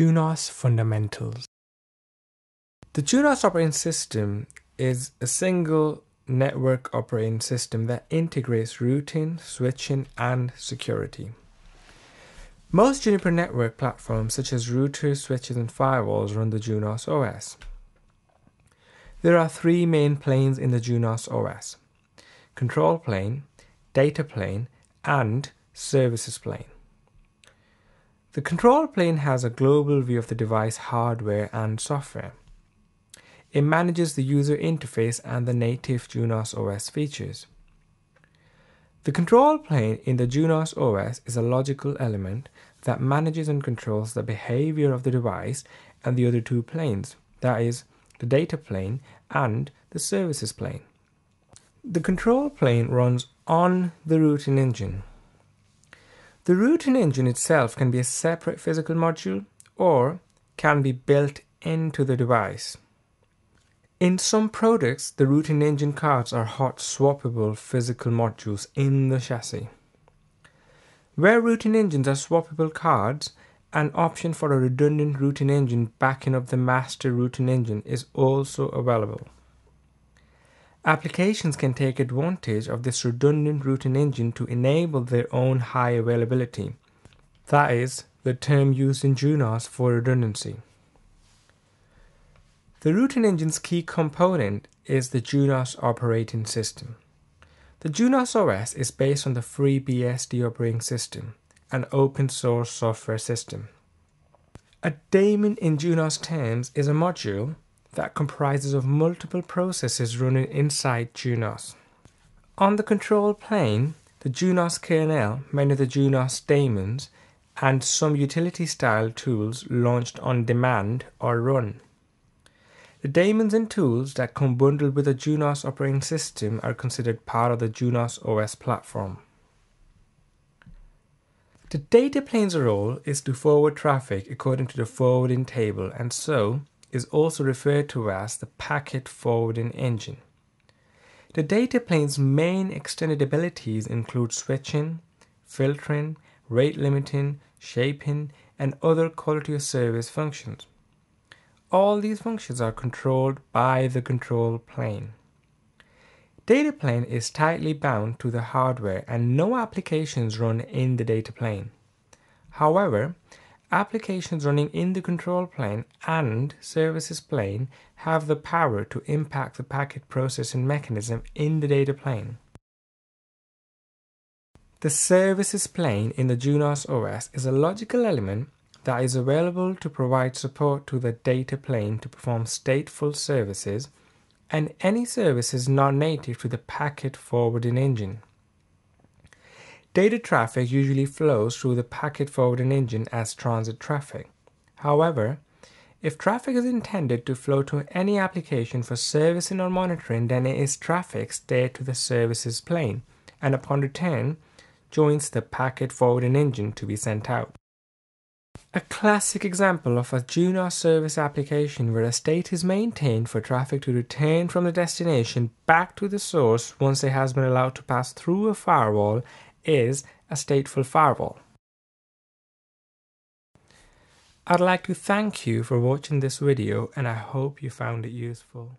Junos fundamentals. The Junos operating system is a single network operating system that integrates routing, switching, and security. Most Juniper network platforms such as routers, switches, and firewalls run the Junos OS. There are three main planes in the Junos OS: control plane, data plane, and services plane. The control plane has a global view of the device hardware and software. It manages the user interface and the native Junos OS features. The control plane in the Junos OS is a logical element that manages and controls the behavior of the device and the other two planes, that is, the data plane and the services plane. The control plane runs on the routing engine. The routing engine itself can be a separate physical module or can be built into the device. In some products, the routing engine cards are hot swappable physical modules in the chassis. Where routing engines are swappable cards, an option for a redundant routing engine backing up the master routing engine is also available. Applications can take advantage of this redundant routing engine to enable their own high availability. That is the term used in Junos for redundancy. The routing engine's key component is the Junos operating system. The Junos OS is based on the FreeBSD operating system, an open source software system. A daemon in Junos terms is a module that comprises of multiple processes running inside Junos. On the control plane, the Junos kernel, many of the Junos daemons, and some utility-style tools launched on demand are run. The daemons and tools that come bundled with the Junos operating system are considered part of the Junos OS platform. The data plane's role is to forward traffic according to the forwarding table, and so is also referred to as the packet forwarding engine. The data plane's main extended abilities include switching, filtering, rate limiting, shaping, and other quality of service functions. All these functions are controlled by the control plane. Data plane is tightly bound to the hardware and no applications run in the data plane. However, applications running in the control plane and services plane have the power to impact the packet processing mechanism in the data plane. The services plane in the Junos OS is a logical element that is available to provide support to the data plane to perform stateful services and any services not native to the packet forwarding engine. Data traffic usually flows through the packet forwarding engine as transit traffic. However, if traffic is intended to flow to any application for servicing or monitoring, then it is traffic steered to the services plane and upon return joins the packet forwarding engine to be sent out. A classic example of a Junos service application where a state is maintained for traffic to return from the destination back to the source once it has been allowed to pass through a firewall is a stateful firewall. I'd like to thank you for watching this video, and I hope you found it useful.